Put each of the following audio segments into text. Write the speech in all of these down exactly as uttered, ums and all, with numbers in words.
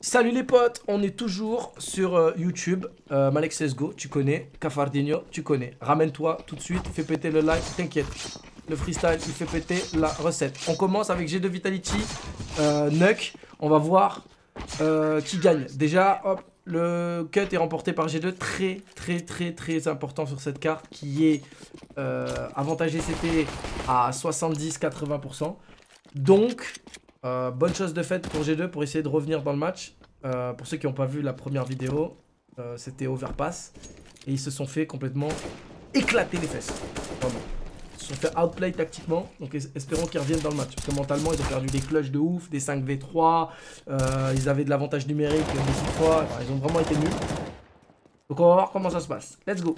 Salut les potes, on est toujours sur euh, YouTube, euh, Malek C S G O, tu connais, Cafardinho, tu connais. Ramène-toi tout de suite, fais péter le live, t'inquiète. Le freestyle, il fait péter la recette. On commence avec G deux Vitality, euh, Nuke, on va voir euh, qui gagne. Déjà, hop, le cut est remporté par G deux, très très très très important sur cette carte qui est euh, avantagée C T à soixante-dix à quatre-vingts pour cent. Donc... Euh, bonne chose de faite pour G deux pour essayer de revenir dans le match. euh, Pour ceux qui n'ont pas vu la première vidéo, euh, c'était Overpass. Et ils se sont fait complètement éclater les fesses. Vraiment. Ils se sont fait outplay tactiquement. Donc espérons qu'ils reviennent dans le match. Parce que mentalement ils ont perdu des clutches de ouf, des cinq v trois, euh, ils avaient de l'avantage numérique des six fois, enfin, ils ont vraiment été nuls. Donc on va voir comment ça se passe. Let's go.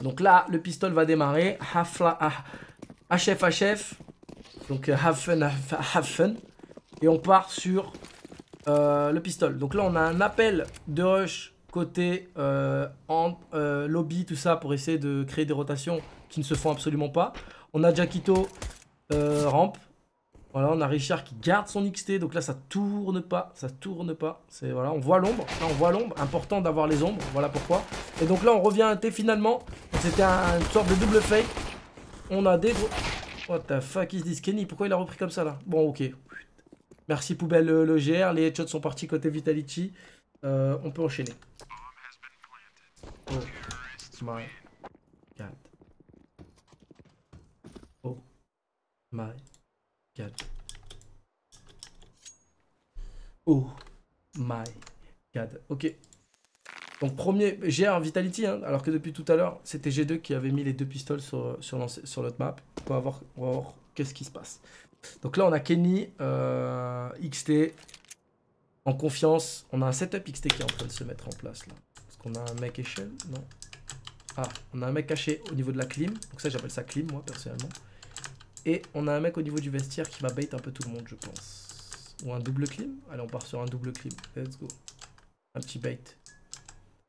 Donc là le pistol va démarrer. H F H F. Donc have fun, have fun. Et on part sur euh, le pistol. Donc là on a un appel de rush côté euh, en, euh, lobby, tout ça, pour essayer de créer des rotations qui ne se font absolument pas. On a Jakito euh, rampe. Voilà, on a Richard qui garde son X T. Donc là ça tourne pas, ça tourne pas. C'est voilà, on voit l'ombre. Là on voit l'ombre. Important d'avoir les ombres. Voilà pourquoi. Et donc là on revient à un T finalement. C'était un, une sorte de double fake. On a des gros. What the fuck is this Kenny? Pourquoi il a repris comme ça là? Bon ok. Merci poubelle le, le G R. Les headshots sont partis côté Vitality. euh, On peut enchaîner. Oh my god. Oh my god. Oh my god. Ok. Donc premier G R Vitality, hein, alors que depuis tout à l'heure, c'était G deux qui avait mis les deux pistoles sur, sur, sur notre map. On va voir, voir qu'est-ce qui se passe. Donc là, on a Kenny, euh, X T, en confiance. On a un setup X T qui est en train de se mettre en place là. Parce qu'on a un mec échelle, non? Ah, on a un mec caché au niveau de la clim. Donc ça, j'appelle ça clim, moi, personnellement. Et on a un mec au niveau du vestiaire qui va bait un peu tout le monde, je pense. Ou un double clim? Allez, on part sur un double clim. Let's go. Un petit bait.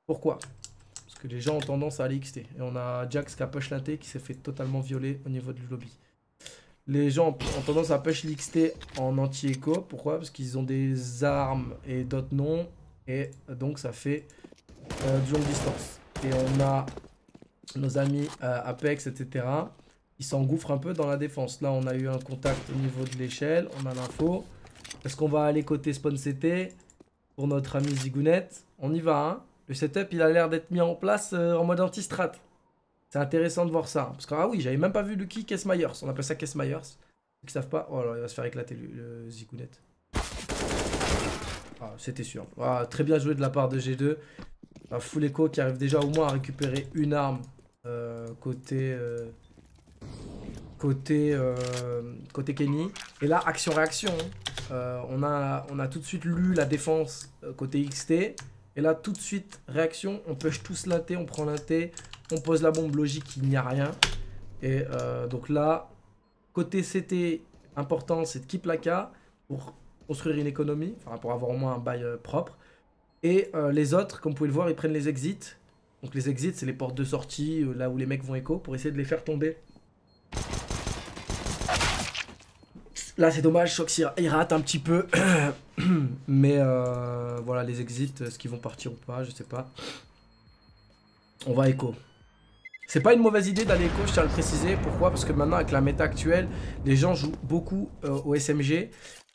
Pourquoi? Parce que les gens ont tendance à aller X T. Et on a Jax qui a push la T qui s'est fait totalement violer au niveau du lobby. Les gens ont tendance à push l'X T en anti-écho. Pourquoi? Parce qu'ils ont des armes et d'autres non. Et donc ça fait euh, du longue distance. Et on a nos amis euh, Apex, et cetera. Ils s'engouffrent un peu dans la défense. Là on a eu un contact au niveau de l'échelle. On a l'info. Est-ce qu'on va aller côté spawn C T pour notre ami Zigounette? On y va hein. Le setup, il a l'air d'être mis en place euh, en mode anti-strat. C'est intéressant de voir ça. Hein, parce que, ah oui, j'avais même pas vu Lucky Kessmeyers. On appelle ça Kessmeyers. Ceux qui savent pas. Oh là, il va se faire éclater le, le Zigounette. Ah, c'était sûr. Ah, très bien joué de la part de G deux. Ah, full Echo qui arrive déjà au moins à récupérer une arme euh, côté. Euh, côté. Euh, côté Kenny. Et là, action-réaction. Euh, on, a, on a tout de suite lu la défense euh, côté X T. Et là, tout de suite, réaction, on push tous la T, on prend la T, on pose la bombe, logique, il n'y a rien. Et euh, donc là, côté C T, important, c'est de keep la K pour construire une économie, enfin pour avoir au moins un bail euh, propre. Et euh, les autres, comme vous pouvez le voir, ils prennent les exits. Donc les exits, c'est les portes de sortie, euh, là où les mecs vont écho, pour essayer de les faire tomber. Là c'est dommage, Shox il rate un petit peu, mais euh, voilà les exits, est-ce qu'ils vont partir ou pas, je sais pas. On va écho. C'est pas une mauvaise idée d'aller écho, je tiens à le préciser, pourquoi? Parce que maintenant avec la méta actuelle, les gens jouent beaucoup euh, au S M G,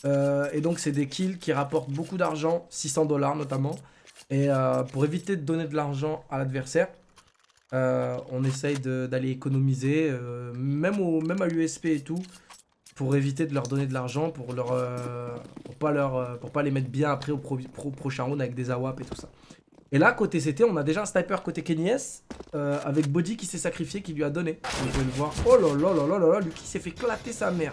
euh, et donc c'est des kills qui rapportent beaucoup d'argent, six cents dollars notamment, et euh, pour éviter de donner de l'argent à l'adversaire, euh, on essaye d'aller économiser, euh, même, au, même à l'U S P et tout, pour éviter de leur donner de l'argent, pour leur, euh, pour pas leur, euh, pour pas les mettre bien après au pro, pro, prochain round avec des A W A P et tout ça. Et là, côté C T, on a déjà un sniper côté Kenny S, euh, avec Bodhi qui s'est sacrifié, qui lui a donné. Vous pouvez le voir. Oh là là là là là là, Lucky s'est fait clater sa mère.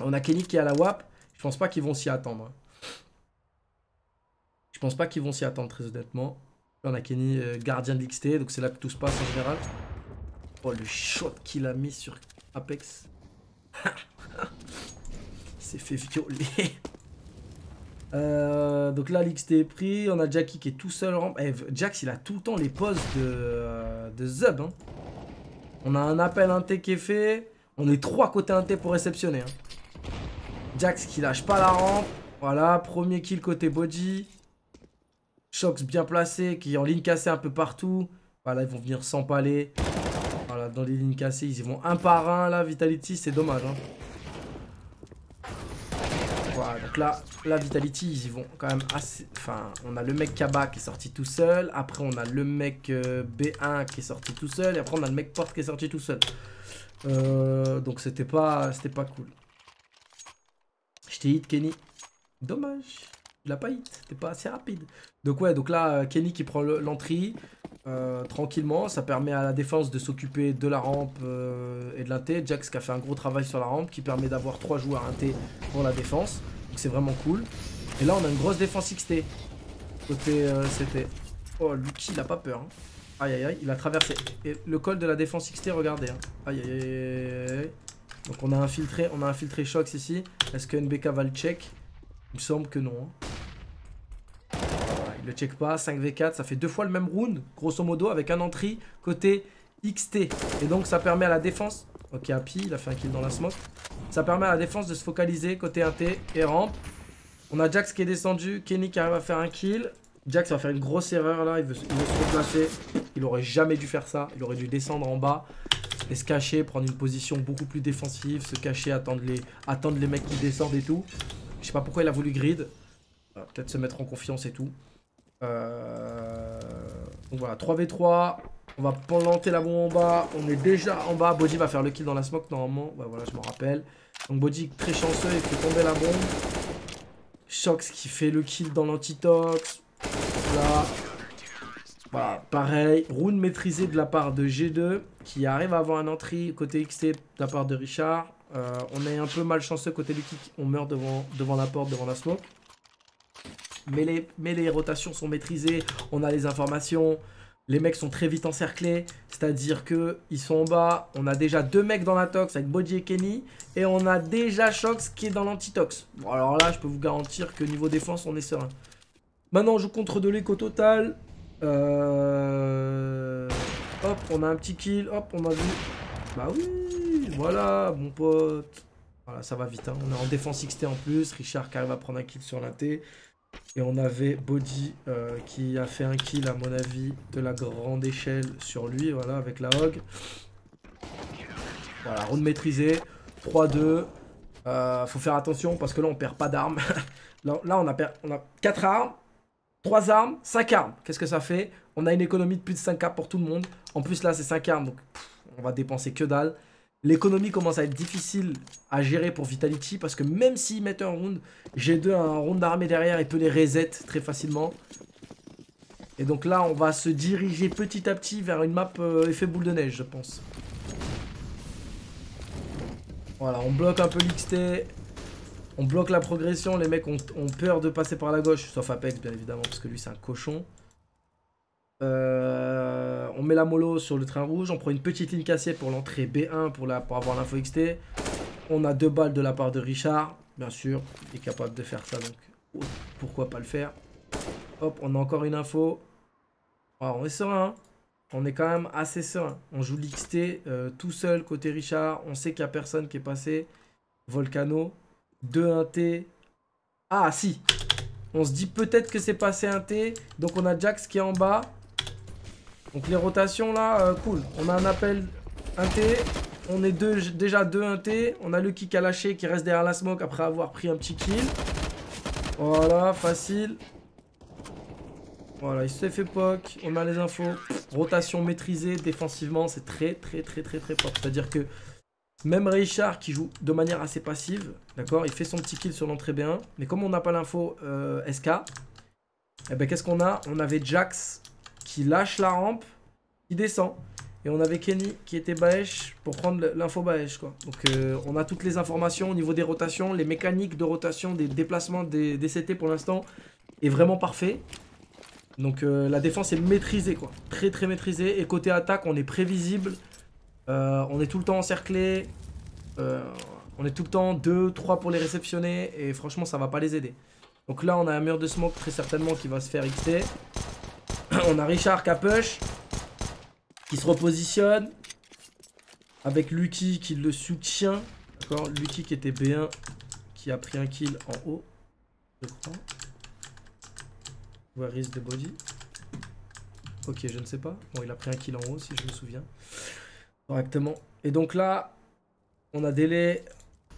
On a Kenny qui est à la W A P. Je pense pas qu'ils vont s'y attendre. Je pense pas qu'ils vont s'y attendre, très honnêtement. Là, on a Kenny, euh, gardien de l'X T, donc c'est là que tout se passe en général. Oh, le shot qu'il a mis sur Apex. Il s'est fait violer. euh, donc là, l'X T est pris. On a Jackie qui est tout seul. Eh, Jax, il a tout le temps les poses de, euh, de Zub. Hein. On a un appel un T qui est fait. On est trois côté un T pour réceptionner. Hein. Jax qui lâche pas la rampe. Voilà, premier kill côté Bodhi. Shox bien placé, qui est en ligne cassée un peu partout. Voilà, ils vont venir s'empaler. Voilà, dans les lignes cassées, ils y vont un par un là, Vitality, c'est dommage. Hein. Voilà, donc là, la Vitality, ils y vont quand même assez... Enfin, on a le mec Kaba qui est sorti tout seul. Après, on a le mec euh, B un qui est sorti tout seul. Et après, on a le mec Porte qui est sorti tout seul. Euh, donc, c'était pas, c'était pas cool. Je t'ai hit, Kenny. Dommage. Il a pas hit, c'était pas assez rapide. Donc ouais, donc là, Kenny qui prend l'entrée euh, tranquillement. Ça permet à la défense de s'occuper de la rampe euh, et de l'inté. Jax qui a fait un gros travail sur la rampe, qui permet d'avoir trois joueurs inté pour la défense. Donc c'est vraiment cool. Et là, on a une grosse défense X T. Côté euh, C T. Oh, Lucky, il a pas peur. Hein. Aïe, aïe, aïe, il a traversé. Et le col de la défense X T, regardez. Hein. Aïe, aïe, aïe, aïe. Donc on a infiltré, on a infiltré Shox ici. Est-ce que N B K va le check? Il me semble que non. Hein. Il le check pas, cinq v quatre, ça fait deux fois le même round, grosso modo, avec un entry côté X T. Et donc ça permet à la défense, ok Happy, il a fait un kill dans la smoke. Ça permet à la défense de se focaliser côté un T et rampe. On a Jax qui est descendu, Kenny qui arrive à faire un kill. Jax va faire une grosse erreur là, il veut, il veut se replacer. Il aurait jamais dû faire ça, il aurait dû descendre en bas et se cacher, prendre une position beaucoup plus défensive, se cacher, attendre les, attendre les mecs qui descendent et tout. Je sais pas pourquoi il a voulu grid, peut-être se mettre en confiance et tout. Euh... Donc voilà, trois v trois, on va planter la bombe en bas, on est déjà en bas, Bodhi va faire le kill dans la smoke normalement, ouais, voilà je m'en rappelle. Donc Bodhi très chanceux, il fait tomber la bombe. Shox qui fait le kill dans l'antitox, voilà. Voilà, pareil, round maîtrisé de la part de G deux, qui arrive à avoir un entry côté X T de la part de Richard. Euh, on est un peu malchanceux côté Lucky, on meurt devant, devant la porte, devant la smoke. Mais les, mais les rotations sont maîtrisées, on a les informations, les mecs sont très vite encerclés, c'est-à-dire qu'ils sont en bas, on a déjà deux mecs dans la tox avec Bodhi et Kenny, et on a déjà Shox qui est dans l'antitox. Bon, alors là, je peux vous garantir que niveau défense, on est serein. Maintenant, on joue contre de l'éco total. Euh... Hop, on a un petit kill, hop, on a vu... Bah oui, voilà, mon pote. Voilà, ça va vite, hein. On est en défense X T en plus, Richard qui arrive à prendre un kill sur l'inté. Et on avait Bodhi euh, qui a fait un kill à mon avis de la grande échelle sur lui, voilà, avec la hog. Voilà, round maîtrisé, trois deux. Euh, faut faire attention parce que là on perd pas d'armes. là, là on, a per on a quatre armes, trois armes, cinq armes. Qu'est-ce que ça fait? On a une économie de plus de cinq K pour tout le monde. En plus là c'est cinq armes, donc pff, on va dépenser que dalle. L'économie commence à être difficile à gérer pour Vitality parce que même s'ils mettent un round, G deux a un round d'armée derrière et peut les reset très facilement. Et donc là, on va se diriger petit à petit vers une map euh, effet boule de neige, je pense. Voilà, on bloque un peu l'X T, on bloque la progression. Les mecs ont, ont peur de passer par la gauche, sauf Apex bien évidemment parce que lui c'est un cochon. Euh, on met la mollo sur le train rouge, on prend une petite ligne cassée pour l'entrée B un pour, la, pour avoir l'info X T. On a deux balles de la part de Richard, bien sûr, il est capable de faire ça donc oh, pourquoi pas le faire. Hop, on a encore une info. Alors, on est serein, hein. On est quand même assez serein. On joue l'X T euh, tout seul côté Richard, on sait qu'il n'y a personne qui est passé. Volcano, deux un T. Ah si, on se dit peut-être que c'est passé un T, donc on a Jax qui est en bas. Donc les rotations là, euh, cool. On a un appel un T. On est deux, déjà deux un T. On a Lucky qui a lâché, qui reste derrière la smoke après avoir pris un petit kill. Voilà, facile. Voilà, il s'est fait poke. On a les infos. Rotation maîtrisée, défensivement, c'est très très très très très fort. C'est-à-dire que même Richard qui joue de manière assez passive, d'accord, il fait son petit kill sur l'entrée B un. Mais comme on n'a pas l'info euh, S K, eh ben qu'est-ce qu'on a? On avait Jax qui lâche la rampe, qui descend. Et on avait Kenny qui était Baesh pour prendre l'info Baesh, quoi. Donc euh, on a toutes les informations au niveau des rotations, les mécaniques de rotation, des déplacements des, des C T pour l'instant est vraiment parfait. Donc euh, la défense est maîtrisée, quoi. Très très maîtrisée. Et côté attaque, on est prévisible. Euh, on est tout le temps encerclé. Euh, on est tout le temps deux, trois pour les réceptionner. Et franchement, ça va pas les aider. Donc là, on a un mur de smoke très certainement qui va se faire X T. On a Richard qui a push, qui se repositionne, avec Lucky qui le soutient, d'accord, Lucky qui était B un, qui a pris un kill en haut, Je prends. Where is the Bodhi? Ok, je ne sais pas. Bon, il a pris un kill en haut, si je me souviens. Correctement. Et donc là, on a délai,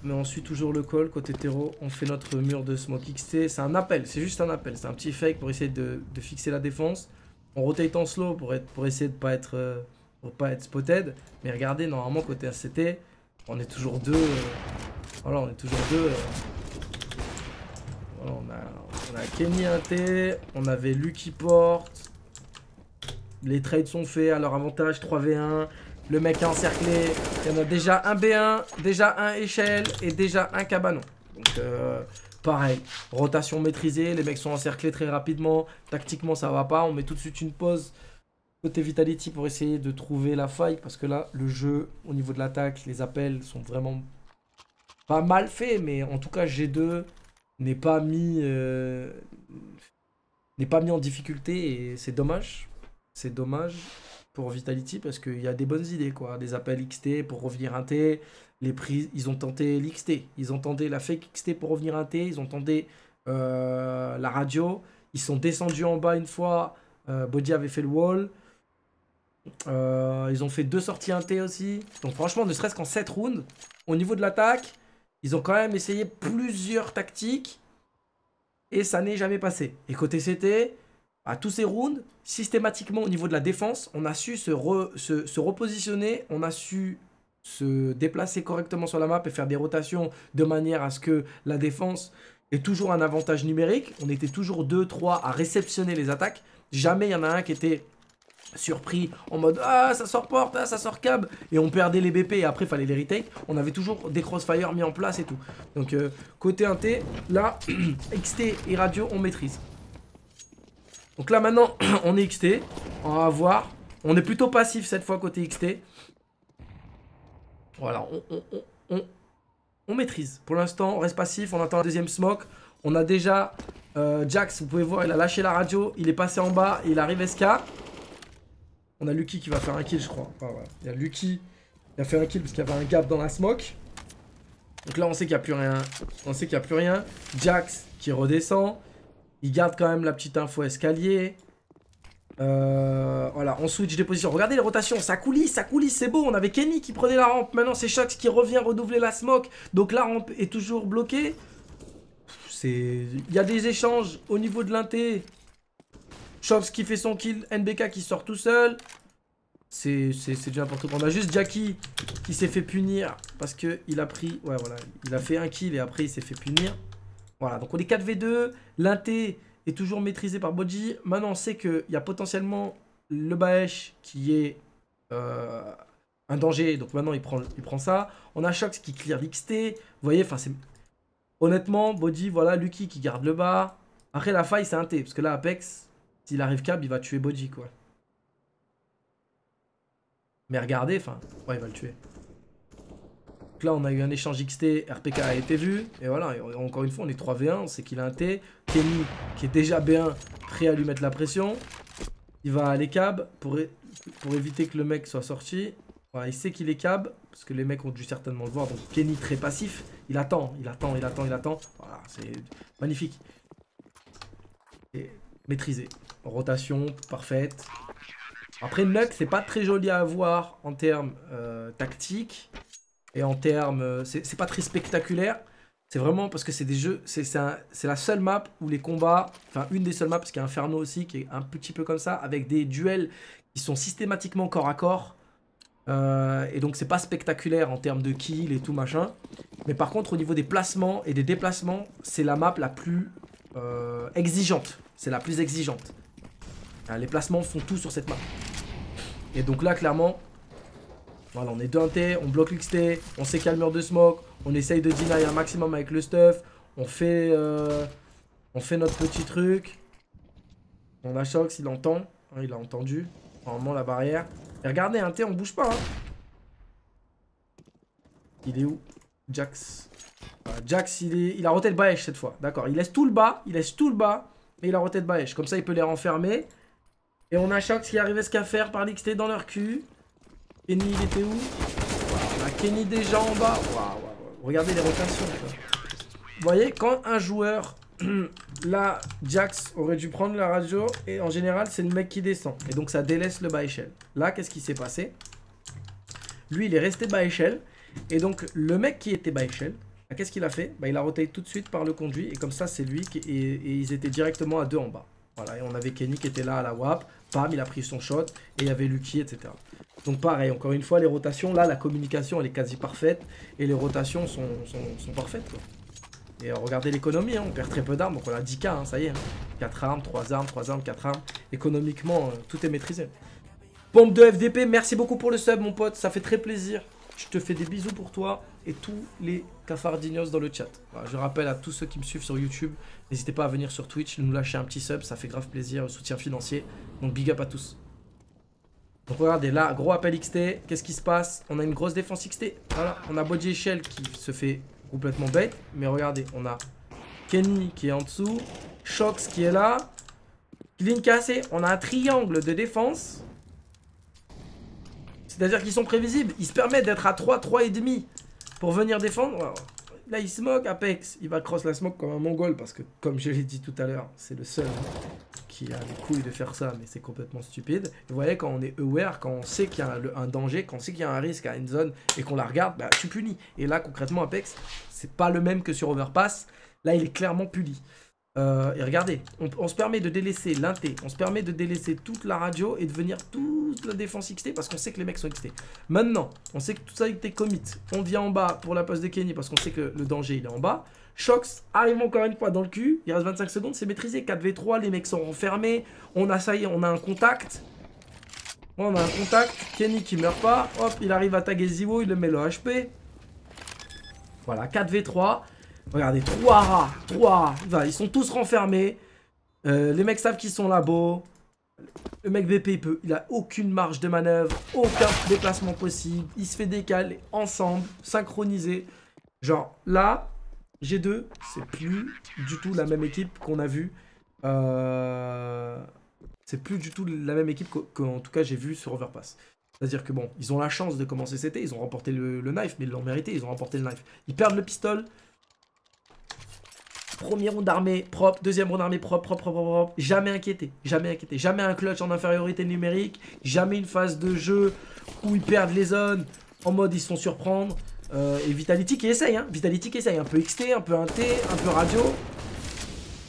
mais on suit toujours le call côté terreau. On fait notre mur de smoke X T. C'est un appel, c'est juste un appel. C'est un petit fake pour essayer de, de fixer la défense. On rotate en slow pour, être, pour essayer de ne pas être, pour pas être spotted. Mais regardez, normalement, côté A C T, on est toujours deux. Euh, voilà, on est toujours deux. Euh, voilà, on a, on a Kenny un T. On avait Lucky porte. Les trades sont faits à leur avantage, trois v un. Le mec est encerclé. Il y en a déjà un B un, déjà un échelle et déjà un cabanon. Donc euh, pareil, rotation maîtrisée. Les mecs sont encerclés très rapidement. Tactiquement, ça va pas. On met tout de suite une pause côté Vitality pour essayer de trouver la faille. Parce que là, le jeu, au niveau de l'attaque, les appels sont vraiment pas mal faits. Mais en tout cas, G deux n'est pas mis, euh, n'est pas mis en difficulté et c'est dommage. C'est dommage pour Vitality parce qu'il y a des bonnes idées, quoi. Des appels X T pour revenir un T. Les prises, ils ont tenté l'X T. Ils ont tenté la fake X T pour revenir un T. Ils ont tenté euh, la radio. Ils sont descendus en bas une fois. Euh, Bodhi avait fait le wall. Euh, ils ont fait deux sorties un T aussi. Donc franchement, ne serait-ce qu'en sept rounds, au niveau de l'attaque, ils ont quand même essayé plusieurs tactiques. Et ça n'est jamais passé. Et côté C T... à tous ces rounds, systématiquement au niveau de la défense, on a su se, re, se, se repositionner, on a su se déplacer correctement sur la map et faire des rotations de manière à ce que la défense ait toujours un avantage numérique. On était toujours deux trois à réceptionner les attaques. Jamais il y en a un qui était surpris en mode « Ah, ça sort porte, ah, ça sort cab !» et on perdait les B P et après il fallait les retake. On avait toujours des crossfire mis en place et tout. Donc euh, côté un T, là, X T et radio, on maîtrise. Donc là maintenant on est X T, on va voir, on est plutôt passif cette fois côté X T. Voilà, on, on, on, on, on maîtrise. Pour l'instant on reste passif, on attend la deuxième smoke. On a déjà euh, Jax, vous pouvez voir, il a lâché la radio, il est passé en bas, et il arrive S K. On a Lucky qui va faire un kill je crois. Enfin, voilà. Il y a Lucky qui a fait un kill parce qu'il y avait un gap dans la smoke. Donc là on sait qu'il n'y a plus rien, on sait qu'il n'y a plus rien. Jax qui redescend. Il garde quand même la petite info escalier. Euh, voilà, on switch des positions. Regardez les rotations, ça coulisse, ça coulisse, c'est beau. On avait Kenny qui prenait la rampe. Maintenant, c'est Shox qui revient renouveler la smoke. Donc la rampe est toujours bloquée. Il y a des échanges au niveau de l'inté. Shox qui fait son kill, N B K qui sort tout seul. C'est du n'importe quoi. On a juste Jackie qui s'est fait punir parce qu'il a pris... Ouais, voilà, il a fait un kill et après il s'est fait punir. Voilà, donc on est quatre v deux, l'inté est toujours maîtrisé par Bodhi. Maintenant, on sait qu'il y a potentiellement le Baesh qui est euh, un danger. Donc maintenant, il prend, il prend ça. On a Shox qui clear l'X T. Vous voyez, enfin, c'est... Honnêtement, Bodhi, voilà, Lucky qui garde le bas. Après, la faille, c'est un T. Parce que là, Apex, s'il arrive cab, il va tuer Bodhi, quoi. Mais regardez, enfin... Ouais, il va le tuer. Là on a eu un échange X T, R P K a été vu et voilà, encore une fois on est trois v un, on sait qu'il a un T. Kenny qui est déjà B un, prêt à lui mettre la pression, il va aller cab pour, é pour éviter que le mec soit sorti. Voilà, il sait qu'il est cab parce que les mecs ont dû certainement le voir. Donc Kenny très passif, il attend, il attend, il attend, il attend. Voilà, c'est magnifique et maîtrisé, rotation parfaite. Après Nuke, c'est pas très joli à voir en termes euh, tactiques. Et en termes, c'est pas très spectaculaire. C'est vraiment parce que c'est des jeux, c'est la seule map où les combats, enfin une des seules maps, parce qu'il y a Inferno aussi qui est un petit peu comme ça, avec des duels qui sont systématiquement corps à corps. Euh, et donc c'est pas spectaculaire en termes de kill et tout machin. Mais par contre au niveau des placements et des déplacements, c'est la map la plus euh, exigeante. C'est la plus exigeante. Les placements font tout sur cette map. Et donc là clairement... Voilà, on est deux un T, on bloque l'X T, on sait qu'il y a le mur de smoke, on essaye de deny un maximum avec le stuff, on fait, euh, on fait notre petit truc. On a Shox, il entend, hein, il a entendu, normalement la barrière. Et regardez, un T, on bouge pas. Hein. Il est où Jax. Euh, Jax, il, est... il a roté le Baesh cette fois, d'accord. Il laisse tout le bas, il laisse tout le bas, mais il a roté le Baesh. Comme ça, il peut les renfermer. Et on a Shox qui arrivait ce qu'à faire par l'X T dans leur cul. Kenny, il était où? Wow, on a Kenny déjà en bas. Wow, wow, wow. Regardez les rotations. Quoi. Vous voyez, quand un joueur là, Jax aurait dû prendre la radio. Et en général, c'est le mec qui descend. Et donc, ça délaisse le bas échelle. Là, qu'est-ce qui s'est passé? Lui, il est resté bas échelle. Et donc, le mec qui était bas échelle, bah, qu'est-ce qu'il a fait? Bah, il a roté tout de suite par le conduit. Et comme ça, c'est lui. Qui, et, et ils étaient directement à deux en bas. Voilà. Et on avait Kenny qui était là à la W A P. Pam, il a pris son shot. Et il y avait Lucky, et cetera. Donc pareil, encore une fois, les rotations, là, la communication, elle est quasi parfaite. Et les rotations sont, sont, sont parfaites, quoi. Et euh, regardez l'économie, hein, on perd très peu d'armes. Donc on a dix K, hein, ça y est. Hein. quatre armes, trois armes, trois armes, quatre armes. Économiquement, euh, tout est maîtrisé. Pompe de F D P, merci beaucoup pour le sub, mon pote. Ça fait très plaisir. Je te fais des bisous pour toi et tous les Cafardinhos dans le chat. Voilà, je rappelle à tous ceux qui me suivent sur YouTube, n'hésitez pas à venir sur Twitch, nous lâcher un petit sub. Ça fait grave plaisir, soutien financier. Donc big up à tous. Donc regardez là, gros appel X T, qu'est-ce qui se passe? On a une grosse défense X T, voilà, on a Bodhi échelle qui se fait complètement bête, mais regardez, on a Kenny qui est en dessous, Shox qui est là, Clean cassé, on a un triangle de défense, c'est-à-dire qu'ils sont prévisibles, ils se permettent d'être à trois, trois virgule cinq pour venir défendre. Alors, là il smoke Apex, il va cross la smoke comme un mongol parce que comme je l'ai dit tout à l'heure, c'est le seul qui a les couilles de faire ça, mais c'est complètement stupide. Et vous voyez, quand on est aware, quand on sait qu'il y a un, un danger, quand on sait qu'il y a un risque à une zone et qu'on la regarde, bah, tu punis. Et là, concrètement, Apex, c'est pas le même que sur Overpass. Là, il est clairement puni. Euh, et regardez, on, on se permet de délaisser l'inté, on se permet de délaisser toute la radio et de venir toute la défense X T parce qu'on sait que les mecs sont X T. Maintenant, on sait que tout ça est commit. On vient en bas pour la poste de Kenny parce qu'on sait que le danger, il est en bas. Shox arrive encore une fois dans le cul, il reste vingt-cinq secondes, c'est maîtrisé, quatre v trois, les mecs sont renfermés, on a ça y est, on a un contact, on a un contact, Kenny qui meurt pas, hop, il arrive à taguer ZywOo, il le met le H P, voilà, quatre v trois, regardez, trois rats, trois rats, voilà, ils sont tous renfermés, euh, les mecs savent qu'ils sont là-bas, le mec B P il peut, il a aucune marge de manœuvre, aucun déplacement possible, il se fait décaler, ensemble, synchronisé, genre là, G deux, c'est plus du tout la même équipe qu'on a vue. Euh... C'est plus du tout la même équipe qu'en tout cas j'ai vue sur Overpass. C'est-à-dire que bon, ils ont la chance de commencer C T, ils ont remporté le, le knife, mais ils l'ont mérité, ils ont remporté le knife. Ils perdent le pistol. Premier round d'armée propre, deuxième round d'armée propre, propre, propre, propre. Jamais inquiété, jamais inquiété. Jamais un clutch en infériorité numérique, jamais une phase de jeu où ils perdent les zones, en mode ils se font surprendre. Euh, et Vitality qui essaye, hein. Vitality qui essaye, un peu X T, un peu un T, un peu radio.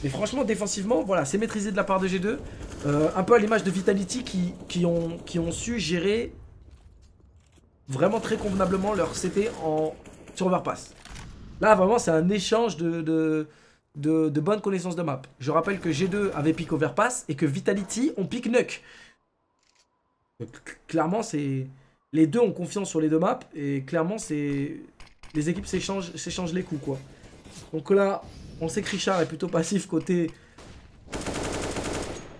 Mais franchement, défensivement, voilà, c'est maîtrisé de la part de G deux. Euh, un peu à l'image de Vitality qui, qui, ont, qui ont su gérer vraiment très convenablement leur C T en, sur Overpass. Là, vraiment, c'est un échange de, de, de, de bonnes connaissances de map. Je rappelle que G deux avait pick Overpass et que Vitality, on pick Nuke. Donc, clairement, c'est... Les deux ont confiance sur les deux maps et clairement c'est les équipes s'échangent s'échangent les coups quoi. Donc là, on sait que Richard est plutôt passif côté.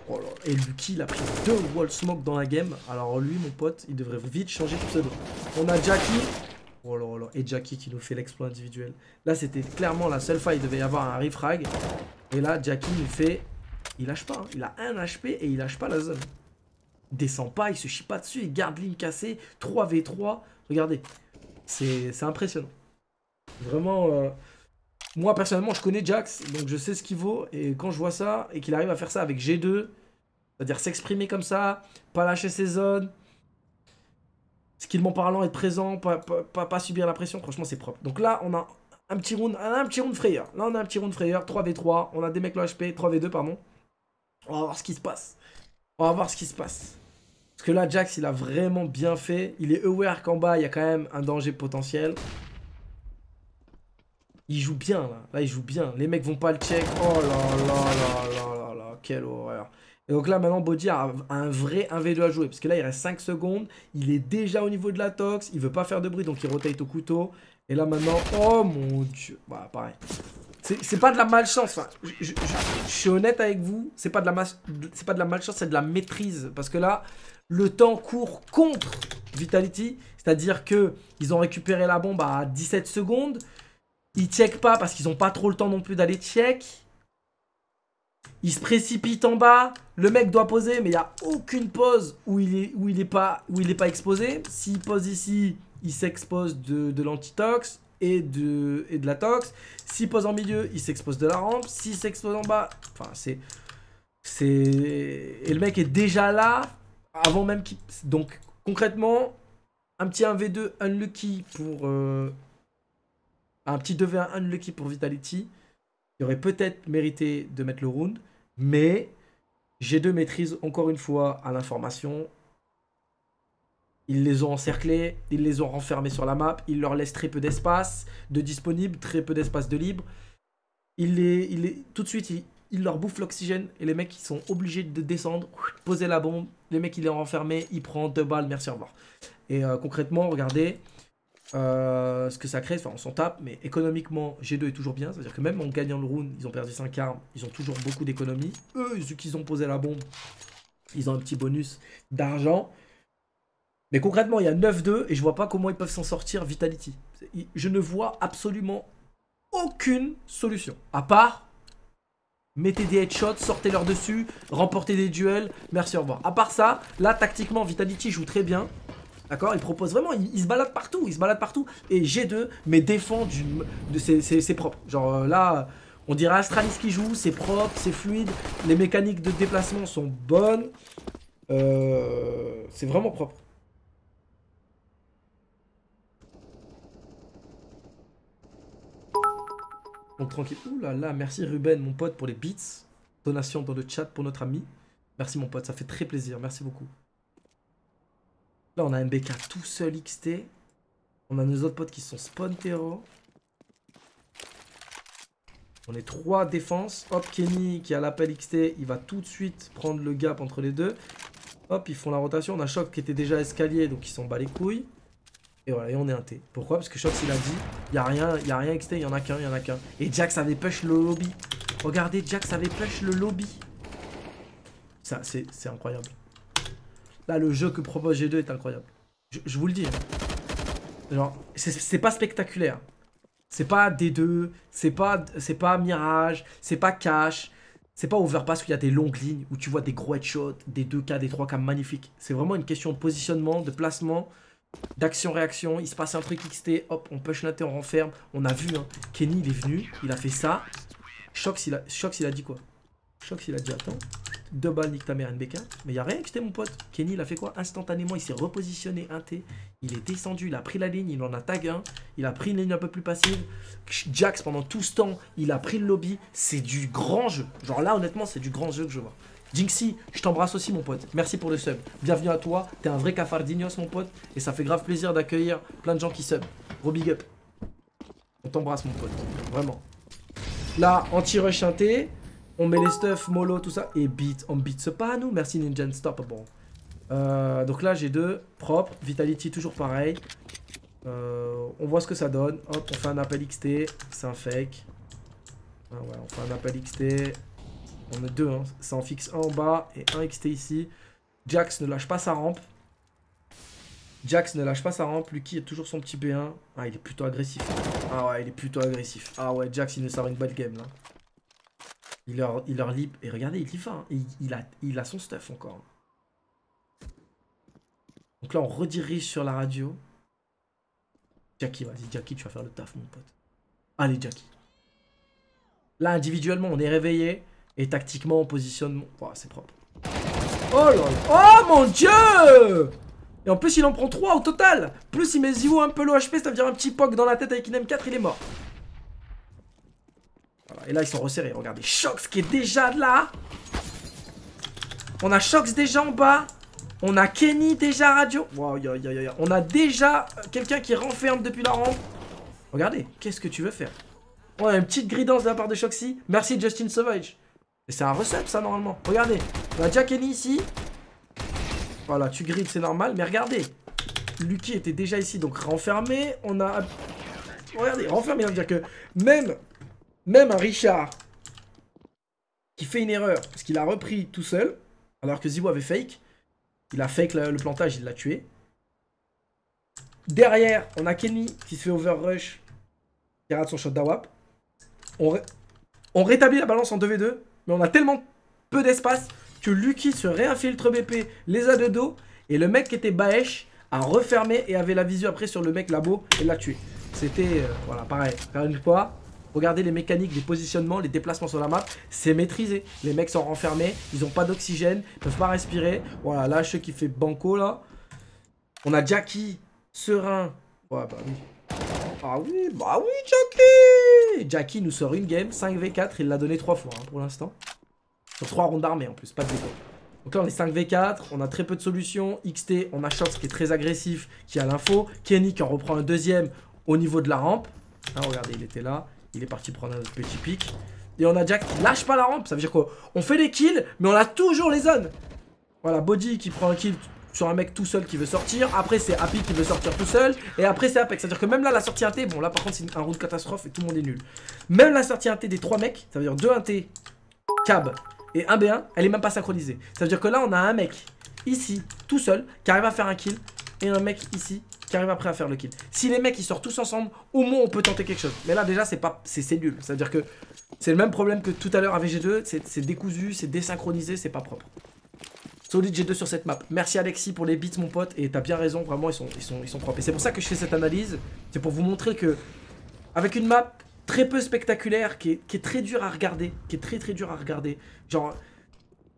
Oh là, et Lucky il a pris deux wall smoke dans la game. Alors lui mon pote, il devrait vite changer de pseudo. On a Jackie. Oh là là, et Jackie qui nous fait l'exploit individuel. Là c'était clairement la seule faille, il devait y avoir un refrag. Et là Jackie il fait. Il lâche pas, hein. Il a un H P et il lâche pas la zone. Il descend pas, il se chie pas dessus, il garde ligne cassée, trois v trois, regardez, c'est impressionnant. Vraiment, euh, moi personnellement je connais Jax, donc je sais ce qu'il vaut, et quand je vois ça, et qu'il arrive à faire ça avec G deux, c'est-à-dire s'exprimer comme ça, pas lâcher ses zones, skillement parlant, être présent, pas, pas, pas, pas subir la pression, franchement c'est propre. Donc là on a un petit round, un petit round frayeur, là on a un petit round frayeur, trois v trois, on a des mecs le H P, trois v deux pardon, on va voir ce qui se passe. On va voir ce qui se passe. Parce que là, Jax, il a vraiment bien fait. Il est aware qu'en bas, il y a quand même un danger potentiel. Il joue bien, là. Là, il joue bien. Les mecs vont pas le check. Oh là là là là là là. Quelle horreur. Et donc là, maintenant, Bodhi a un vrai un v deux à jouer. Parce que là, il reste cinq secondes. Il est déjà au niveau de la tox. Il veut pas faire de bruit, donc il rotate au couteau. Et là, maintenant... Oh mon dieu. Bah, pareil. C'est pas de la malchance, enfin, je, je, je, je suis honnête avec vous, c'est pas de la c'est pas de la malchance, c'est de la maîtrise. Parce que là, le temps court contre Vitality, c'est-à-dire que ils ont récupéré la bombe à dix-sept secondes. Ils checkent pas parce qu'ils ont pas trop le temps non plus d'aller check. Ils se précipitent en bas, le mec doit poser, mais il n'y a aucune pause où il est, où il est, pas, où il est pas exposé. S'il pose ici, il s'expose de, de l'antitox. et de, et de la tox. S'il pose en milieu, il s'expose de la rampe. S'il s'expose en bas, enfin c'est... c'est... Et le mec est déjà là, avant même qu'il... Donc concrètement, un petit un v deux unlucky pour... Euh... un petit deux v un unlucky pour Vitality. Il aurait peut-être mérité de mettre le round, mais G deux maîtrise encore une fois à l'information. Ils les ont encerclés, ils les ont renfermés sur la map, ils leur laissent très peu d'espace de disponible, très peu d'espace de libre. Il les, il les, tout de suite, il, il leur bouffe l'oxygène et les mecs ils sont obligés de descendre, poser la bombe. Les mecs, il est renfermé, il prend deux balles, merci, au revoir. Et euh, concrètement, regardez euh, ce que ça crée. Enfin, on s'en tape, mais économiquement, G deux est toujours bien. C'est-à-dire que même en gagnant le round, ils ont perdu cinq armes, ils ont toujours beaucoup d'économies. Eux, ceux qui ont posé la bombe, ils ont un petit bonus d'argent. Mais concrètement, il y a neuf deux et je vois pas comment ils peuvent s'en sortir, Vitality. Je ne vois absolument aucune solution. À part, mettez des headshots, sortez leur dessus, remportez des duels, merci, au revoir. À part ça, là, tactiquement, Vitality joue très bien. D'accord, ils proposent vraiment, ils, ils se baladent partout, ils se baladent partout. Et G deux, mais défend, c'est propre. Genre là, on dirait Astralis qui joue, c'est propre, c'est fluide. Les mécaniques de déplacement sont bonnes. Euh, c'est vraiment propre. Donc tranquille, ouh là là, merci Ruben mon pote pour les beats, donation dans le chat pour notre ami, merci mon pote, ça fait très plaisir, merci beaucoup. Là on a N B K tout seul X T, on a nos autres potes qui sont spawn terreau. On est trois défenses, hop Kenny qui a l'appel X T, il va tout de suite prendre le gap entre les deux. Hop ils font la rotation, on a Shox qui était déjà escalier donc il s'en bat les couilles. Et voilà, et on est un T. Pourquoi? Parce que Shox il a dit, il y a rien, il y a rien X T, il y en a qu'un, il y en a qu'un. Et Jax avait push le lobby. Regardez, Jax avait push le lobby. Ça, c'est incroyable. Là, le jeu que propose G deux est incroyable. Je, je vous le dis. Genre, c'est pas spectaculaire. C'est pas D deux, c'est pas, c'est pas Mirage, c'est pas Cash, c'est pas Overpass où il y a des longues lignes où tu vois des gros headshots, des deux K, des trois K magnifiques. C'est vraiment une question de positionnement, de placement. D'action-réaction, il se passe un truc X T, hop, on push la T, on renferme. On a vu, hein, Kenny, il est venu, il a fait ça. Shox, il a, Shox, il a dit quoi? Shox, il a dit, attends, deux balles, nique ta mère, N B K. Mais il n'y a rien X T, mon pote. Kenny, il a fait quoi? Instantanément, il s'est repositionné un T. Il est descendu, il a pris la ligne, il en a tag un. Il a pris une ligne un peu plus passive. Jax, pendant tout ce temps, il a pris le lobby. C'est du grand jeu. Genre là, honnêtement, c'est du grand jeu que je vois. Jinxie, je t'embrasse aussi mon pote, merci pour le sub, bienvenue à toi, t'es un vrai Cafardinho mon pote, et ça fait grave plaisir d'accueillir plein de gens qui sub, gros big up, on t'embrasse mon pote, vraiment. Là, anti-rush un T, on met les stuff, mollo, tout ça, et beat, on beat ce pas nous, merci Ninja Unstoppable. Euh, donc là j'ai deux, propre, Vitality toujours pareil, euh, on voit ce que ça donne, hop, on fait un appel X T, c'est un fake, ah ouais, on fait un appel X T. On a deux, hein. Ça en fixe un en bas et un X T ici. Jax ne lâche pas sa rampe. Jax ne lâche pas sa rampe. Lucky a toujours son petit B un. Ah, il est plutôt agressif. Ah ouais, il est plutôt agressif. Ah ouais, Jax, il nous sort une bad game là. Il leur, il leur lip. Et regardez, il y va. Hein. Il, il, a, il a son stuff encore. Donc là, on redirige sur la radio. Jackie, vas-y, Jackie, tu vas faire le taf, mon pote. Allez, Jackie. Là, individuellement, on est réveillé. Et tactiquement, on positionne... Oh, c'est propre. Oh là là. Oh mon dieu. Et en plus, il en prend trois au total. Plus, il met ZywOo un peu low H P, ça veut dire un petit poke dans la tête avec une M quatre, il est mort. Voilà, et là, ils sont resserrés. Regardez, Shox qui est déjà là. On a Shox déjà en bas. On a Kenny déjà radio. Wow, yeah, yeah, yeah. On a déjà quelqu'un qui renferme depuis la rampe. Regardez, qu'est-ce que tu veux faire? On a une petite gridance de la part de Shoxy. Merci Justin Sauvage. Et c'est un recep ça normalement, regardez. On a déjà Kenny ici. Voilà, tu grilles, c'est normal, mais regardez. Lucky était déjà ici, donc renfermé. On a... Regardez, renfermé, ça veut dire que même, même un Richard qui fait une erreur, parce qu'il a repris tout seul, alors que ZywOo avait fake. Il a fake le, le plantage, il l'a tué. Derrière, on a Kenny qui se fait overrush, qui rate son shot d'awap. On, ré... on rétablit la balance en deux v deux. Mais on a tellement peu d'espace que Lucky se réinfiltre B P, les a de dos. Et le mec qui était Baesh a refermé et avait la visu après sur le mec labo et l'a tué. C'était, euh, voilà, pareil, faire une fois. Regardez les mécaniques, les positionnements, les déplacements sur la map, c'est maîtrisé. Les mecs sont renfermés, ils n'ont pas d'oxygène, ils ne peuvent pas respirer. Voilà, là, ceux qui fait banco, là. On a Jackie, serein. Ouais, bah oui. Ah oui, bah oui, Jackie Jackie nous sort une game, cinq v quatre, il l'a donné trois fois hein, pour l'instant. Sur trois rondes d'armée en plus, pas de déco. Donc là, on est cinq v quatre, on a très peu de solutions. X T, on a Shox qui est très agressif, qui a l'info. Kenny qui en reprend un deuxième au niveau de la rampe. Hein, regardez, il était là. Il est parti prendre un petit pic. Et on a Jack qui lâche pas la rampe. Ça veut dire quoi? On fait les kills, mais on a toujours les zones. Voilà, Bodhi qui prend un kill sur un mec tout seul qui veut sortir. Après, c'est Happy qui veut sortir tout seul. Et après, c'est Apex. C'est-à-dire que même là, la sortie un T, bon, là, par contre, c'est un round catastrophe et tout le monde est nul. Même la sortie un T des trois mecs, ça veut dire deux un T, cab et un B un, elle est même pas synchronisée. Ça veut dire que là, on a un mec ici, tout seul, qui arrive à faire un kill. Et un mec ici qui arrive après à faire le kill. Si les mecs ils sortent tous ensemble, au moins on peut tenter quelque chose. Mais là déjà c'est pas, c'est nul. Ça veut dire que c'est le même problème que tout à l'heure avec G deux. C'est décousu, c'est désynchronisé, c'est pas propre. Solide G deux sur cette map. Merci Alexis pour les bits mon pote. Et t'as bien raison, vraiment ils sont, ils sont, ils sont propres. Et c'est pour ça que je fais cette analyse. C'est pour vous montrer que avec une map très peu spectaculaire, qui est, qui est très dure à regarder, qui est très très dure à regarder. Genre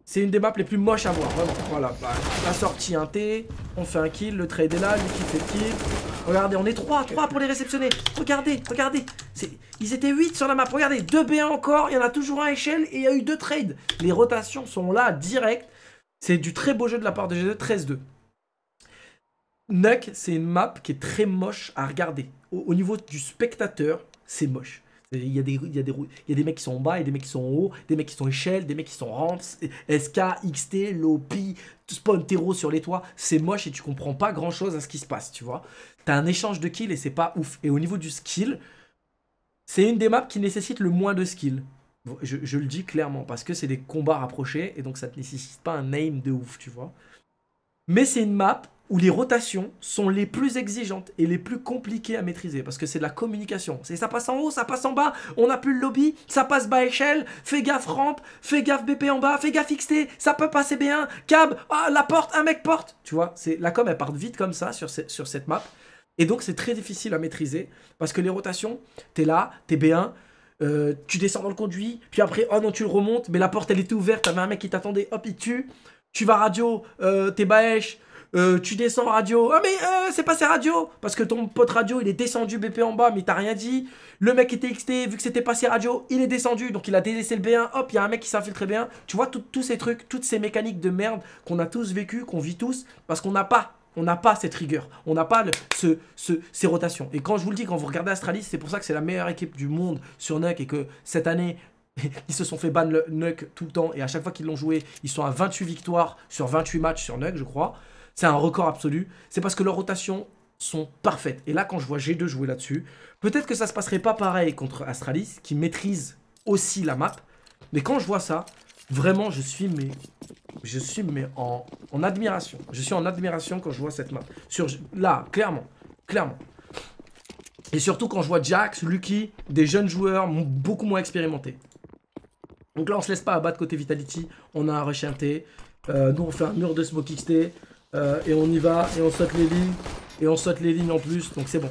c'est une des maps les plus moches à voir, vraiment. Voilà, bah, la sortie un T, on fait un kill, le trade est là, lui qui fait le kill. Regardez, on est trois, trois pour les réceptionner. Regardez, regardez. Ils étaient huit sur la map, regardez, deux B un encore, il y en a toujours un à échelle et il y a eu deux trades. Les rotations sont là, direct. C'est du très beau jeu de la part de G deux, treize deux. Nuke, c'est une map qui est très moche à regarder. Au, au niveau du spectateur, c'est moche. Il y, a des, il, y a des, il y a des mecs qui sont en bas, et des mecs qui sont en haut, des mecs qui sont échelle, des mecs qui sont ramps, S K, X T, Lopi, spawn terreau sur les toits. C'est moche et tu comprends pas grand chose à ce qui se passe, tu vois. T'as un échange de kills et c'est pas ouf. Et au niveau du skill, c'est une des maps qui nécessite le moins de skill. Je, je le dis clairement parce que c'est des combats rapprochés et donc ça ne nécessite pas un aim de ouf, tu vois. Mais c'est une map où les rotations sont les plus exigeantes et les plus compliquées à maîtriser, parce que c'est de la communication. C'est ça passe en haut, ça passe en bas, on n'a plus le lobby, ça passe bas échelle, fais gaffe rampe, fais gaffe B P en bas, fais gaffe X T, ça peut passer B un, cab, ah, la porte, un mec porte. Tu vois, la com, elle part vite comme ça sur, ce, sur cette map, et donc c'est très difficile à maîtriser, parce que les rotations, t'es là, t'es B un, euh, tu descends dans le conduit, puis après, oh non, tu le remontes, mais la porte, elle était ouverte, t'avais un mec qui t'attendait, hop, il tue, tu vas radio, euh, t'es bas échelle, Euh, tu descends radio, ah mais euh, c'est passé radio, parce que ton pote radio il est descendu B P en bas mais t'as rien dit, le mec était X T, vu que c'était passé radio, il est descendu, donc il a délaissé le B un, hop, il y a un mec qui s'infiltre B un, tu vois tous ces trucs, toutes ces mécaniques de merde qu'on a tous vécu, qu'on vit tous, parce qu'on n'a pas, on n'a pas cette rigueur, on n'a pas le, ce, ce, ces rotations, et quand je vous le dis, quand vous regardez Astralis, c'est pour ça que c'est la meilleure équipe du monde sur Nuke, et que cette année, ils se sont fait ban le Nuke tout le temps, et à chaque fois qu'ils l'ont joué, ils sont à vingt-huit victoires sur vingt-huit matchs sur Nuke, je crois. C'est un record absolu, c'est parce que leurs rotations sont parfaites. Et là, quand je vois G deux jouer là-dessus, peut-être que ça se passerait pas pareil contre Astralis, qui maîtrise aussi la map. Mais quand je vois ça, vraiment, je suis, mais, je suis mais en, en admiration. Je suis en admiration quand je vois cette map. Sur, là, clairement, clairement. Et surtout quand je vois Jax, Lucky, des jeunes joueurs beaucoup moins expérimentés. Donc là, on se laisse pas abattre côté Vitality. On a un rush un T. Euh, nous, on fait un mur de smoke X T. Euh, et on y va, et on saute les lignes, et on saute les lignes en plus, donc c'est bon.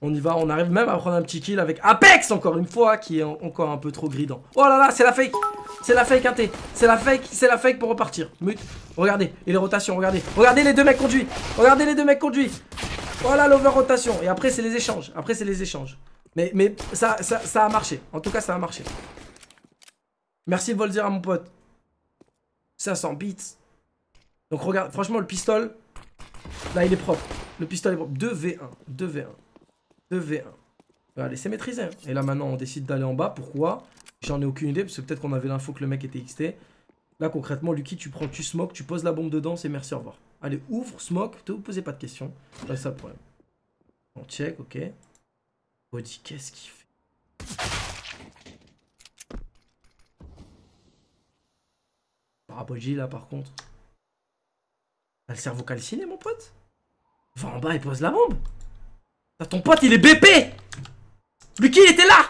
On y va, on arrive même à prendre un petit kill avec Apex, encore une fois, qui est en, encore un peu trop gridant. Oh là là, c'est la fake, c'est la fake un T, c'est la fake, c'est la fake pour repartir. Mais, regardez, et les rotations, regardez, regardez les deux mecs conduits, regardez les deux mecs conduits. Voilà l'over-rotation, et après c'est les échanges, après c'est les échanges. Mais, mais ça, ça, ça a marché, en tout cas ça a marché. Merci de vous le dire à mon pote. cinq cents bits. Donc regarde, franchement le pistol, là il est propre, le pistol est propre, deux v un, deux v un, deux v un, allez c'est maîtrisé, hein. Et là maintenant on décide d'aller en bas, pourquoi? J'en ai aucune idée, parce que peut-être qu'on avait l'info que le mec était X T, là concrètement Lucky tu prends, tu smoke, tu poses la bombe dedans, c'est merci, au revoir, allez ouvre, smoke, te posez pas de questions, c'est ça le problème, on check, ok, Bodhi qu'est-ce qu'il fait? Ah Bodhi là par contre. T'as le cerveau calciné, mon pote? Va en bas et pose la bombe. T'as ton pote, il est B P. Lucky, il était là.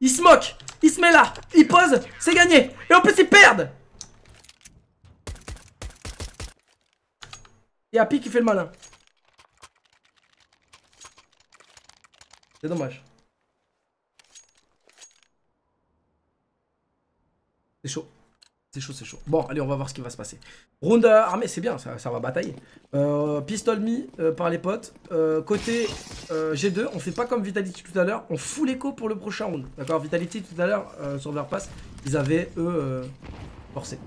Il se moque. Il se met là. Il pose. C'est gagné. Et en plus, ils perdent. Et Happy qui fait le malin. C'est dommage. C'est chaud. C'est chaud, c'est chaud. Bon, allez, on va voir ce qui va se passer. Round euh, armée, c'est bien, ça, ça va batailler. Euh, pistol mis euh, par les potes. Euh, côté euh, G deux, on fait pas comme Vitality tout à l'heure. On fout l'écho pour le prochain round. D'accord, Vitality tout à l'heure euh, sur Overpass, ils avaient eux euh, forcé.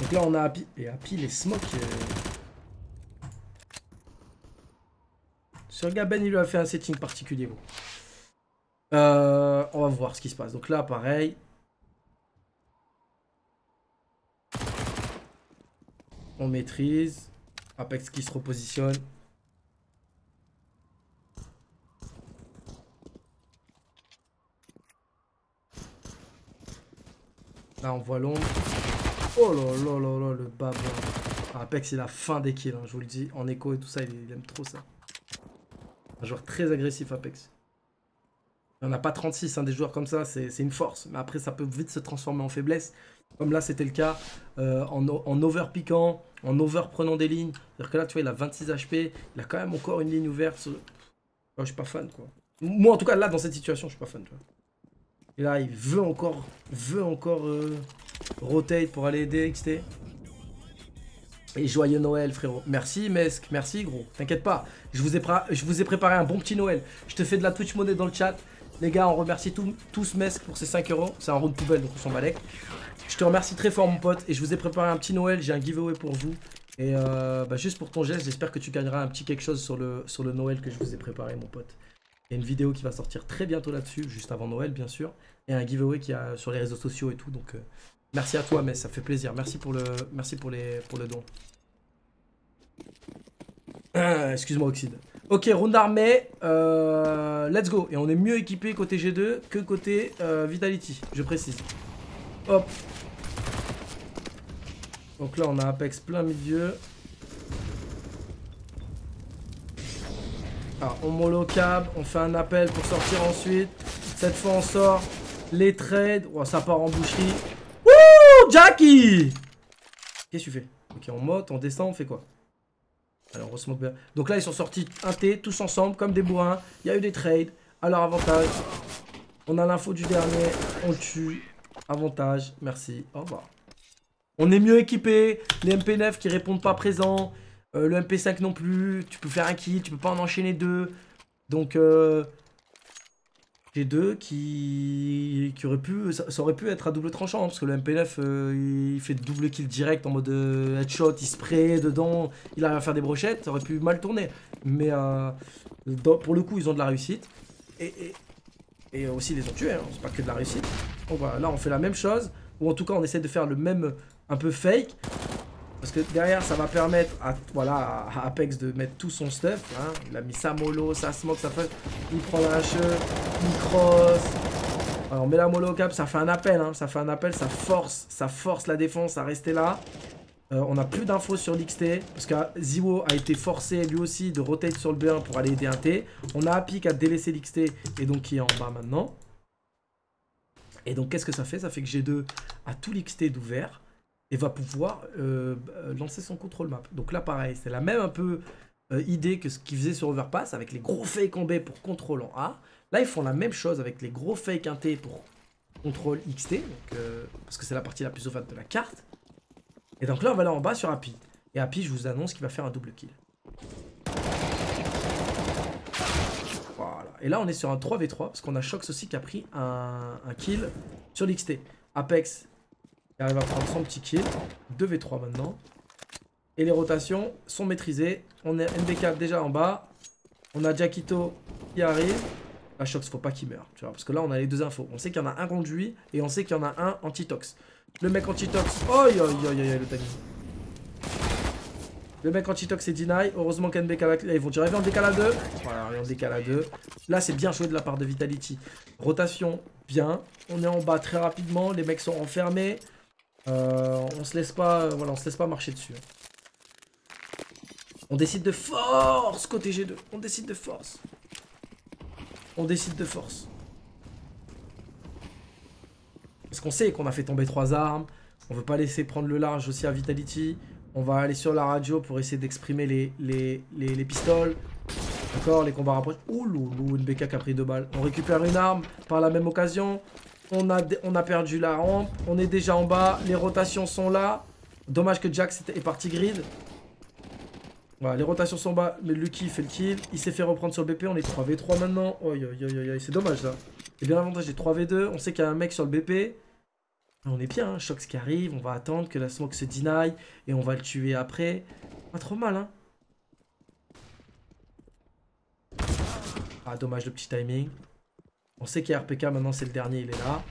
Donc là, on a Happy. Et Happy, les smokes. Euh... Sur Gaben, il lui a fait un setting particulier. Bon. Euh, on va voir ce qui se passe. Donc là, pareil. On maîtrise. Apex qui se repositionne. Là, on voit l'ombre. Oh là là là là, le baba. Apex, il a faim des kills, hein, je vous le dis. En écho et tout ça, il, il aime trop ça. Un joueur très agressif, Apex. Il n'y en a pas trente-six, hein, des joueurs comme ça, c'est une force. Mais après, ça peut vite se transformer en faiblesse. Comme là, c'était le cas, euh, en, en overpiquant, en overprenant des lignes. C'est-à-dire que là, tu vois, il a vingt-six H P. Il a quand même encore une ligne ouverte. Sur... Enfin, je suis pas fan, quoi. Moi, en tout cas, là, dans cette situation, je suis pas fan, tu vois. Et là, il veut encore, veut encore euh, rotate pour aller aider X T. Et joyeux Noël, frérot. Merci, Mesk. Merci, gros. T'inquiète pas. Je vous, ai je vous ai préparé un bon petit Noël. Je te fais de la Twitch monnaie dans le chat. Les gars, on remercie tout, tous Mesk pour ses cinq euros. C'est un round poubelle, donc on s'en Malek. Je te remercie très fort, mon pote. Et je vous ai préparé un petit Noël. J'ai un giveaway pour vous. Et euh, bah, juste pour ton geste, j'espère que tu gagneras un petit quelque chose sur le, sur le Noël que je vous ai préparé, mon pote. Il y a une vidéo qui va sortir très bientôt là-dessus, juste avant Noël, bien sûr. Et un giveaway qu'il y a sur les réseaux sociaux et tout. Donc, euh, merci à toi, mais ça fait plaisir. Merci pour le, merci pour les, pour le don. Ah, excuse-moi, Oxyde. Ok, round armée, euh, let's go. Et on est mieux équipé côté G deux que côté euh, Vitality, je précise. Hop. Donc là, on a Apex plein milieu. Alors, on molocab, on fait un appel pour sortir ensuite. Cette fois, on sort les trades. Oh, ça part en boucherie. Wouh, Jackie! Qu'est-ce que tu fais? Ok, on mote, on descend, on fait quoi? Alors, on se moque bien. Donc là, ils sont sortis un T, tous ensemble, comme des bourrins. Il y a eu des trades. Alors, avantage. On a l'info du dernier. On le tue. Avantage, merci, au revoir. On est mieux équipé, les M P neuf qui répondent pas présent, euh, le M P cinq non plus, tu peux faire un kill, tu peux pas en enchaîner deux. Donc euh, G deux qui, qui aurait pu, ça, ça aurait pu être à double tranchant, hein, parce que le M P neuf euh, il fait double kill direct en mode euh, headshot, il spray dedans, il arrive à faire des brochettes, ça aurait pu mal tourner. Mais euh, dans, pour le coup ils ont de la réussite. Et, et, Et aussi les ont tués, hein. C'est pas que de la réussite. Donc voilà, là on fait la même chose, ou en tout cas on essaie de faire le même un peu fake. Parce que derrière ça va permettre à, voilà, à Apex de mettre tout son stuff. Hein. Il a mis sa mollo, sa smoke, sa fuck. Il prend la H E, il cross. Alors on met la mollo au cap, ça fait un appel, hein. Ça fait un appel, ça force, ça force la défense à rester là. Euh, on n'a plus d'infos sur l'X T, parce que ZywOo a été forcé lui aussi de rotate sur le B un pour aller aider un T. On a Happy qui a délaissé l'X T et donc qui est en bas maintenant. Et donc qu'est-ce que ça fait? Ça fait que G deux a tout l'X T d'ouvert et va pouvoir euh, lancer son control map. Donc là pareil, c'est la même un peu euh, idée que ce qu'ils faisaient sur Overpass avec les gros fakes en B pour contrôle en A. Là ils font la même chose avec les gros fakes en T pour contrôle X T, donc, euh, parce que c'est la partie la plus ovale de la carte. Et donc là on va aller en bas sur Happy. Et Happy, je vous annonce qu'il va faire un double kill. Voilà. Et là on est sur un trois v trois parce qu'on a Shox aussi qui a pris un, un kill sur l'X T. Apex qui arrive à prendre son petit kill. deux v trois maintenant. Et les rotations sont maîtrisées. On a N B K déjà en bas. On a Jakito qui arrive. La Shox, faut pas qu'il meure. Tu vois, parce que là on a les deux infos. On sait qu'il y en a un conduit et on sait qu'il y en a un anti-tox. Le mec anti-tox, oh yo yo yo yo le timing. Le mec anti-tox est deny, heureusement qu'N B K là, ils vont arriver en décale à deux. Voilà, on décale à deux. Là c'est bien joué de la part de Vitality. Rotation, bien. On est en bas très rapidement, les mecs sont enfermés. Euh, on se laisse pas, voilà, on se laisse pas marcher dessus. On décide de force côté G deux. On décide de force. On décide de force. Parce qu'on sait qu'on a fait tomber trois armes, on veut pas laisser prendre le large aussi à Vitality. On va aller sur la radio pour essayer d'exprimer les, les, les, les pistoles. encore, les combats rapprochés. Ouh loulou, N B K qui a pris deux balles. On récupère une arme par la même occasion. On a, on a perdu la rampe. On est déjà en bas. Les rotations sont là. Dommage que Jax est parti grid. Voilà, les rotations sont bas. Mais Lucky fait le kill. Il s'est fait reprendre sur le B P. On est trois v trois maintenant. Oh, c'est dommage ça. C'est bien l'avantage des trois v deux. On sait qu'il y a un mec sur le B P. On est bien, hein. Shox qui arrive. On va attendre que la smoke se deny. Et on va le tuer après. Pas trop mal, hein. Ah, dommage le petit timing. On sait qu'il y a R P K, maintenant c'est le dernier, il est là.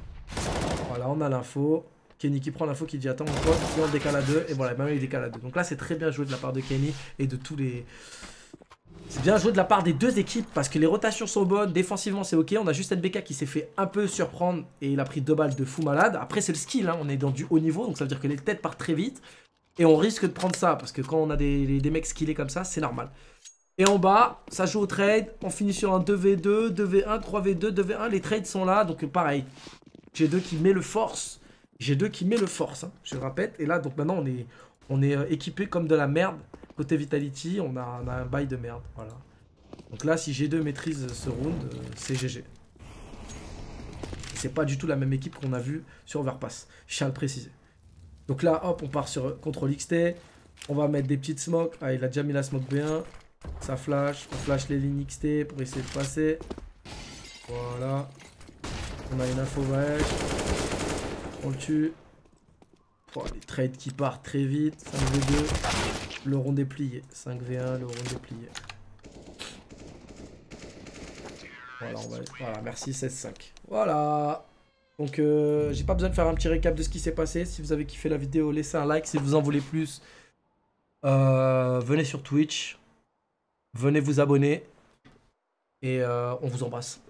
Voilà, on a l'info. Kenny qui prend l'info, qui dit attends, mon pote, et on décale à deux. Et voilà, maintenant il décale à deux. Donc là, c'est très bien joué de la part de Kenny et de tous les... C'est bien joué de la part des deux équipes parce que les rotations sont bonnes, défensivement c'est ok. On a juste N B K qui s'est fait un peu surprendre et il a pris deux balles de fou malade. Après, c'est le skill, hein. On est dans du haut niveau, donc ça veut dire que les têtes partent très vite. Et on risque de prendre ça parce que quand on a des, des mecs skillés comme ça, c'est normal. Et en bas, ça joue au trade, on finit sur un deux v deux, deux v un, trois v deux, deux v un, les trades sont là, donc pareil, G deux qui met le force, G deux qui met le force, hein, je le répète, et là, donc maintenant, on est, on est équipé comme de la merde, côté Vitality, on a, on a un bail de merde, voilà. Donc là, si G deux maîtrise ce round, c'est G G. C'est pas du tout la même équipe qu'on a vue sur Overpass, je tiens à le préciser. Donc là, hop, on part sur contrôle X T, on va mettre des petites smokes, ah, il a déjà mis la smoke B un. Ça flash, on flash les lignes X T pour essayer de passer. Voilà. On a une info vache. On le tue. Oh, les trades qui partent très vite. cinq v deux. Le rond est plié. cinq v un, le rond est plié. Voilà, on va... voilà merci, seize cinq. Voilà. Donc, euh, j'ai pas besoin de faire un petit récap de ce qui s'est passé. Si vous avez kiffé la vidéo, laissez un like. Si vous en voulez plus, euh, venez sur Twitch. Venez vous abonner et euh, on vous embrasse.